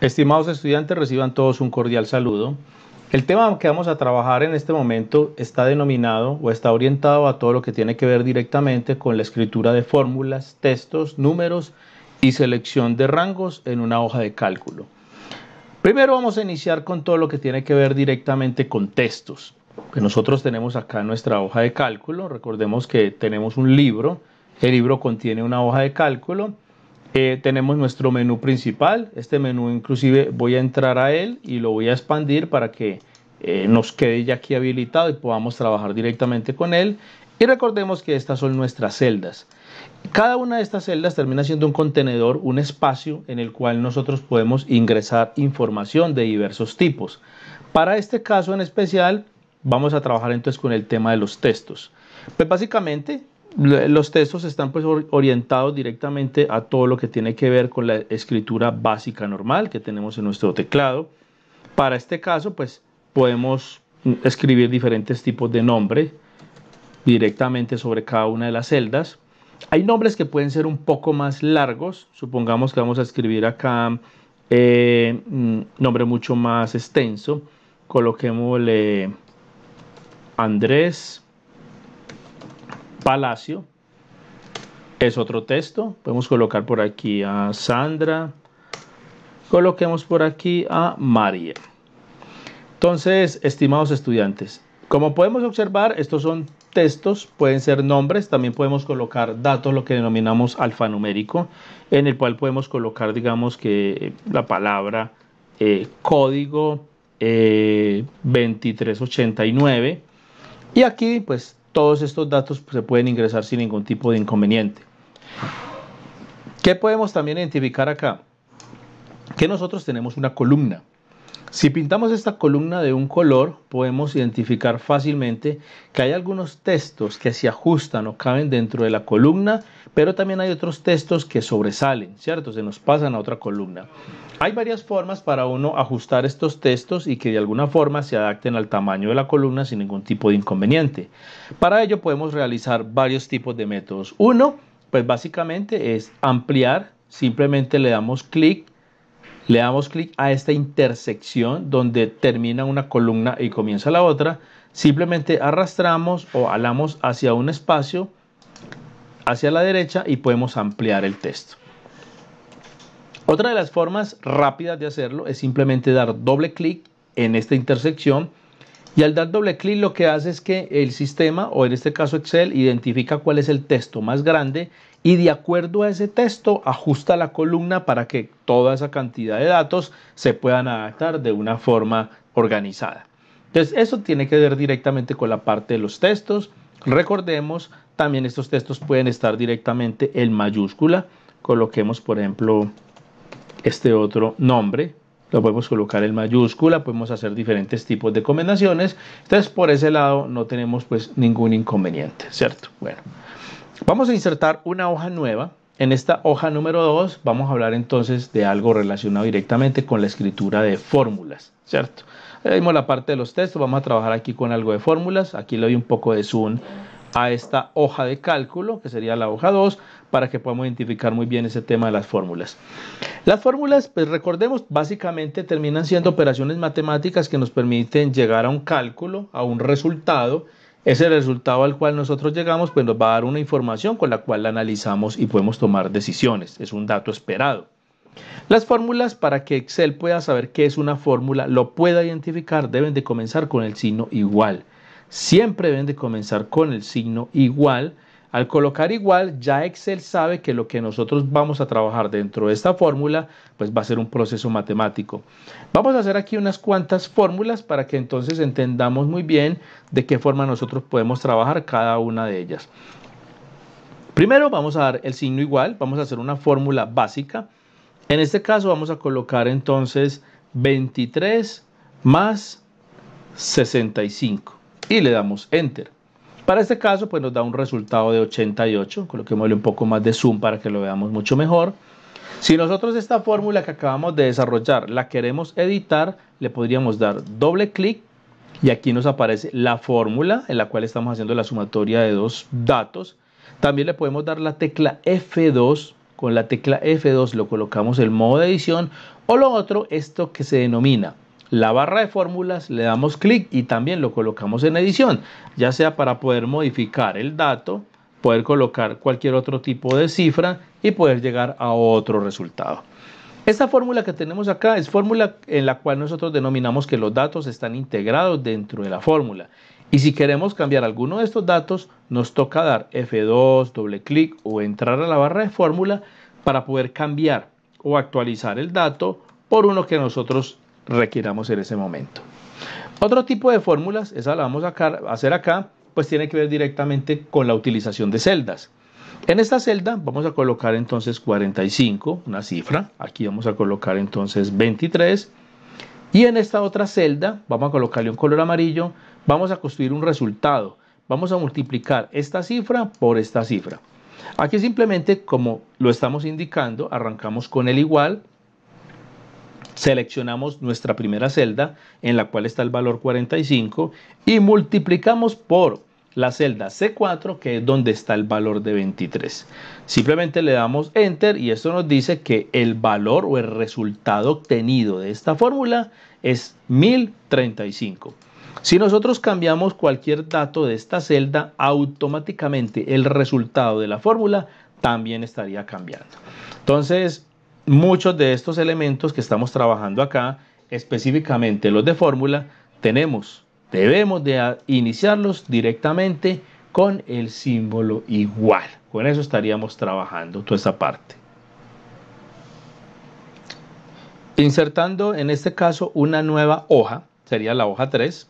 Estimados estudiantes, reciban todos un cordial saludo. El tema que vamos a trabajar en este momento está denominado o está orientado a todo lo que tiene que ver directamente con la escritura de fórmulas, textos, números y selección de rangos en una hoja de cálculo. Primero vamos a iniciar con todo lo que tiene que ver directamente con textos, que nosotros tenemos acá en nuestra hoja de cálculo. Recordemos que tenemos un libro, el libro contiene una hoja de cálculo. Tenemos nuestro menú principal. Este menú inclusive voy a entrar a él y lo voy a expandir para que nos quede ya aquí habilitado y podamos trabajar directamente con él. Y recordemos que estas son nuestras celdas. Cada una de estas celdas termina siendo un contenedor, un espacio en el cual nosotros podemos ingresar información de diversos tipos. Para este caso en especial vamos a trabajar entonces con el tema de los textos. Pues básicamente los textos están pues orientados directamente a todo lo que tiene que ver con la escritura básica normal que tenemos en nuestro teclado. Para este caso pues podemos escribir diferentes tipos de nombre directamente sobre cada una de las celdas. Hay nombres que pueden ser un poco más largos. Supongamos que vamos a escribir acá un nombre mucho más extenso. Coloquémosle Andrés Palacio, es otro texto. Podemos colocar por aquí a Sandra, coloquemos por aquí a María. Entonces, estimados estudiantes, como podemos observar, estos son textos, pueden ser nombres, también podemos colocar datos, lo que denominamos alfanumérico, en el cual podemos colocar, digamos, que la palabra código 2389, y aquí pues todos estos datos se pueden ingresar sin ningún tipo de inconveniente. ¿Qué podemos también identificar acá? Que nosotros tenemos una columna. Si pintamos esta columna de un color, podemos identificar fácilmente que hay algunos textos que se ajustan o caben dentro de la columna, pero también hay otros textos que sobresalen, ¿cierto? Se nos pasan a otra columna. Hay varias formas para uno ajustar estos textos y que de alguna forma se adapten al tamaño de la columna sin ningún tipo de inconveniente. Para ello podemos realizar varios tipos de métodos. Uno, pues básicamente es ampliar. Simplemente le damos clic a esta intersección donde termina una columna y comienza la otra. Simplemente arrastramos o jalamos hacia un espacio hacia la derecha y podemos ampliar el texto. Otra de las formas rápidas de hacerlo es simplemente dar doble clic en esta intersección, y al dar doble clic lo que hace es que el sistema, o en este caso Excel, identifica cuál es el texto más grande y de acuerdo a ese texto ajusta la columna para que toda esa cantidad de datos se puedan adaptar de una forma organizada. Entonces eso tiene que ver directamente con la parte de los textos. Recordemos, también estos textos pueden estar directamente en mayúscula. Coloquemos por ejemplo este otro nombre, lo podemos colocar en mayúscula, podemos hacer diferentes tipos de combinaciones. Entonces por ese lado no tenemos pues ningún inconveniente, ¿cierto? Bueno, vamos a insertar una hoja nueva. En esta hoja número 2 vamos a hablar entonces de algo relacionado directamente con la escritura de fórmulas, ¿cierto? Ahí vimos la parte de los textos, vamos a trabajar aquí con algo de fórmulas. Aquí le doy un poco de zoom a esta hoja de cálculo, que sería la hoja 2, para que podamos identificar muy bien ese tema de las fórmulas. Las fórmulas, pues recordemos, básicamente terminan siendo operaciones matemáticas que nos permiten llegar a un cálculo, a un resultado. Ese resultado al cual nosotros llegamos, pues nos va a dar una información con la cual la analizamos y podemos tomar decisiones. Es un dato esperado. Las fórmulas, para que Excel pueda saber qué es una fórmula, lo pueda identificar, deben de comenzar con el signo igual. Siempre deben de comenzar con el signo igual. Al colocar igual, ya Excel sabe que lo que nosotros vamos a trabajar dentro de esta fórmula pues va a ser un proceso matemático. Vamos a hacer aquí unas cuantas fórmulas para que entonces entendamos muy bien de qué forma nosotros podemos trabajar cada una de ellas. Primero vamos a dar el signo igual, vamos a hacer una fórmula básica. En este caso vamos a colocar entonces 23 más 65. Y le damos Enter. Para este caso pues nos da un resultado de 88. Coloquémosle un poco más de zoom para que lo veamos mucho mejor. Si nosotros esta fórmula que acabamos de desarrollar la queremos editar, le podríamos dar doble clic y aquí nos aparece la fórmula en la cual estamos haciendo la sumatoria de dos datos. También le podemos dar la tecla F2 con la tecla F2 lo colocamos en modo de edición, o lo otro, esto que se denomina la barra de fórmulas, le damos clic y también lo colocamos en edición, ya sea para poder modificar el dato, poder colocar cualquier otro tipo de cifra y poder llegar a otro resultado. Esta fórmula que tenemos acá es fórmula en la cual nosotros denominamos que los datos están integrados dentro de la fórmula. Y si queremos cambiar alguno de estos datos, nos toca dar F2, doble clic o entrar a la barra de fórmula para poder cambiar o actualizar el dato por uno que nosotros requiramos en ese momento. Otro tipo de fórmulas, esa la vamos a hacer acá, pues tiene que ver directamente con la utilización de celdas. En esta celda vamos a colocar entonces 45, una cifra. Aquí vamos a colocar entonces 23. Y en esta otra celda vamos a colocarle un color amarillo. Vamos a construir un resultado. Vamos a multiplicar esta cifra por esta cifra. Aquí simplemente, como lo estamos indicando, arrancamos con el igual. Seleccionamos nuestra primera celda en la cual está el valor 45 y multiplicamos por la celda C4, que es donde está el valor de 23. Simplemente le damos Enter y esto nos dice que el valor o el resultado obtenido de esta fórmula es 1035. Si nosotros cambiamos cualquier dato de esta celda, automáticamente el resultado de la fórmula también estaría cambiando. Entonces, muchos de estos elementos que estamos trabajando acá, específicamente los de fórmula, debemos de iniciarlos directamente con el símbolo igual. Con eso estaríamos trabajando toda esta parte. Insertando en este caso una nueva hoja, sería la hoja 3.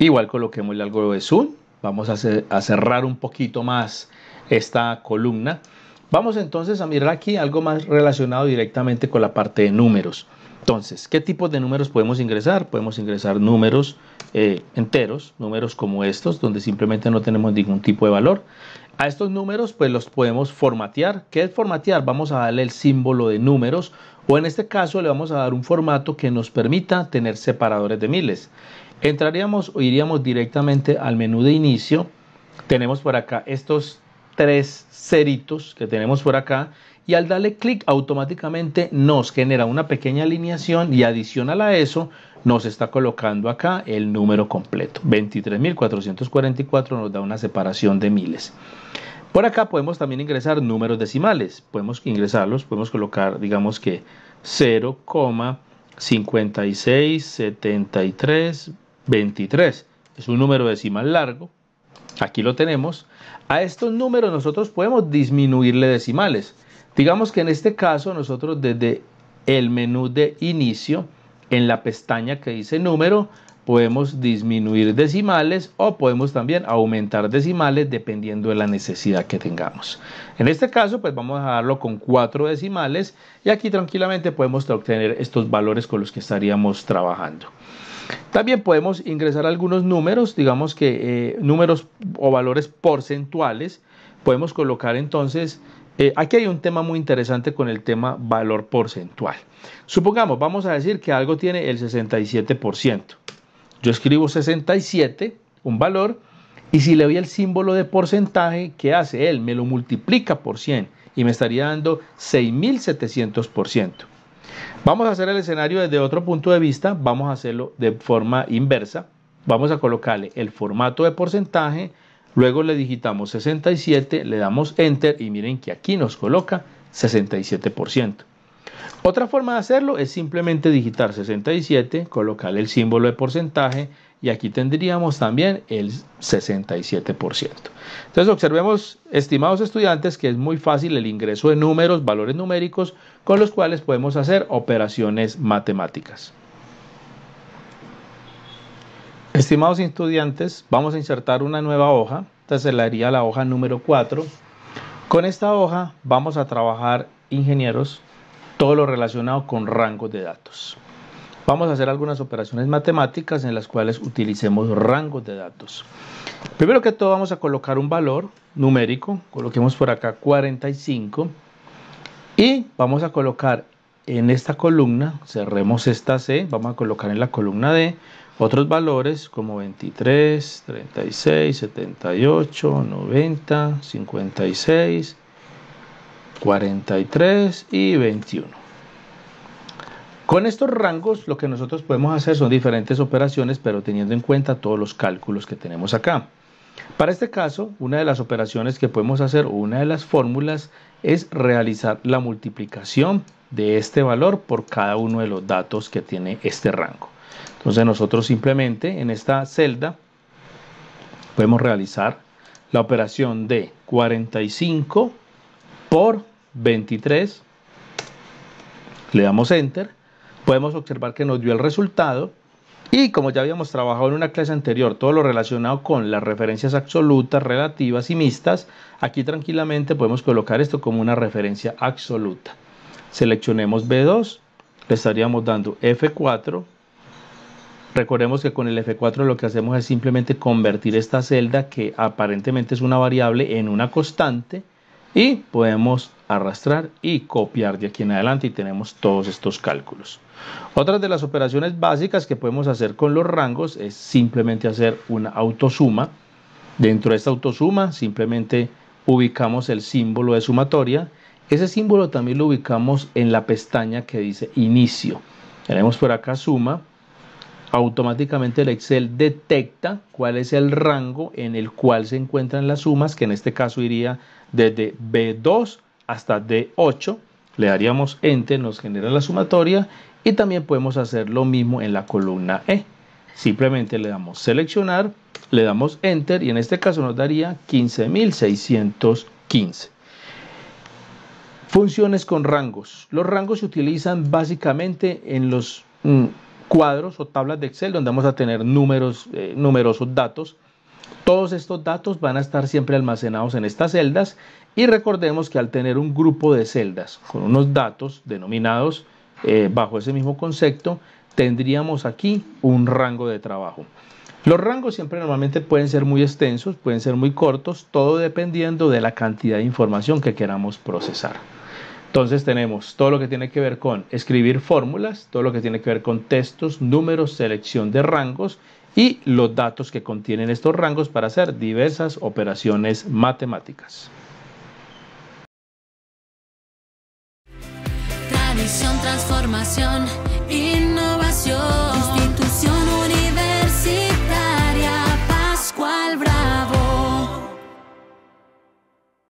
Igual coloquemos algo de zoom. Vamos a cerrar un poquito más esta columna. Vamos entonces a mirar aquí algo más relacionado directamente con la parte de números. Entonces, ¿qué tipos de números podemos ingresar? Podemos ingresar números enteros, números como estos, donde simplemente no tenemos ningún tipo de valor. A estos números, pues los podemos formatear. ¿Qué es formatear? Vamos a darle el símbolo de números, o en este caso le vamos a dar un formato que nos permita tener separadores de miles. Entraríamos o iríamos directamente al menú de inicio. Tenemos por acá estos tres ceritos que tenemos por acá. Y al darle clic automáticamente nos genera una pequeña alineación y adicional a eso nos está colocando acá el número completo. 23.444 nos da una separación de miles. Por acá podemos también ingresar números decimales. Podemos ingresarlos, podemos colocar digamos que 0,567323. Es un número decimal largo. Aquí lo tenemos. A estos números nosotros podemos disminuirle decimales. Digamos que en este caso nosotros desde el menú de inicio, en la pestaña que dice número, podemos disminuir decimales o podemos también aumentar decimales dependiendo de la necesidad que tengamos. En este caso pues vamos a darlo con 4 decimales y aquí tranquilamente podemos obtener estos valores con los que estaríamos trabajando. También podemos ingresar algunos números, digamos que números o valores porcentuales. Podemos colocar entonces... aquí hay un tema muy interesante con el tema valor porcentual. Supongamos, vamos a decir que algo tiene el 67%. Yo escribo 67, un valor, y si le doy el símbolo de porcentaje, ¿qué hace él? Me lo multiplica por 100 y me estaría dando 6700%. Vamos a hacer el escenario desde otro punto de vista, vamos a hacerlo de forma inversa. Vamos a colocarle el formato de porcentaje. Luego le digitamos 67, le damos Enter y miren que aquí nos coloca 67%. Otra forma de hacerlo es simplemente digitar 67, colocarle el símbolo de porcentaje y aquí tendríamos también el 67%. Entonces observemos, estimados estudiantes, que es muy fácil el ingreso de números, valores numéricos, con los cuales podemos hacer operaciones matemáticas. Estimados estudiantes, vamos a insertar una nueva hoja, esta sería la hoja número 4. Con esta hoja vamos a trabajar, ingenieros, todo lo relacionado con rangos de datos. Vamos a hacer algunas operaciones matemáticas en las cuales utilicemos rangos de datos. Primero que todo vamos a colocar un valor numérico, coloquemos por acá 45 y vamos a colocar en esta columna, cerremos esta C, vamos a colocar en la columna D otros valores como 23, 36, 78, 90, 56, 43 y 21. Con estos rangos lo que nosotros podemos hacer son diferentes operaciones, pero teniendo en cuenta todos los cálculos que tenemos acá. Para este caso, una de las operaciones que podemos hacer, o una de las fórmulas, es realizar la multiplicación de este valor por cada uno de los datos que tiene este rango. Entonces nosotros simplemente en esta celda podemos realizar la operación de 45 por 23. Le damos Enter. Podemos observar que nos dio el resultado. Y como ya habíamos trabajado en una clase anterior, todo lo relacionado con las referencias absolutas, relativas y mixtas, aquí tranquilamente podemos colocar esto como una referencia absoluta. Seleccionemos B2, le estaríamos dando F4. Recordemos que con el F4 lo que hacemos es simplemente convertir esta celda, que aparentemente es una variable, en una constante, y podemos arrastrar y copiar de aquí en adelante y tenemos todos estos cálculos. Otra de las operaciones básicas que podemos hacer con los rangos es simplemente hacer una autosuma. Dentro de esta autosuma simplemente ubicamos el símbolo de sumatoria. Ese símbolo también lo ubicamos en la pestaña que dice inicio. Tenemos por acá suma. Automáticamente el Excel detecta cuál es el rango en el cual se encuentran las sumas, que en este caso iría desde B2 hasta D8. Le daríamos Enter, nos genera la sumatoria, y también podemos hacer lo mismo en la columna E. Simplemente le damos seleccionar, le damos Enter y en este caso nos daría 15.615. Funciones con rangos. Los rangos se utilizan básicamente en los cuadros o tablas de Excel, donde vamos a tener numerosos datos. Todos estos datos van a estar siempre almacenados en estas celdas, y recordemos que al tener un grupo de celdas con unos datos denominados bajo ese mismo concepto, tendríamos aquí un rango de trabajo. Los rangos siempre normalmente pueden ser muy extensos, pueden ser muy cortos, todo dependiendo de la cantidad de información que queramos procesar. Entonces tenemos todo lo que tiene que ver con escribir fórmulas, todo lo que tiene que ver con textos, números, selección de rangos y los datos que contienen estos rangos para hacer diversas operaciones matemáticas. Tradición, transformación, innovación.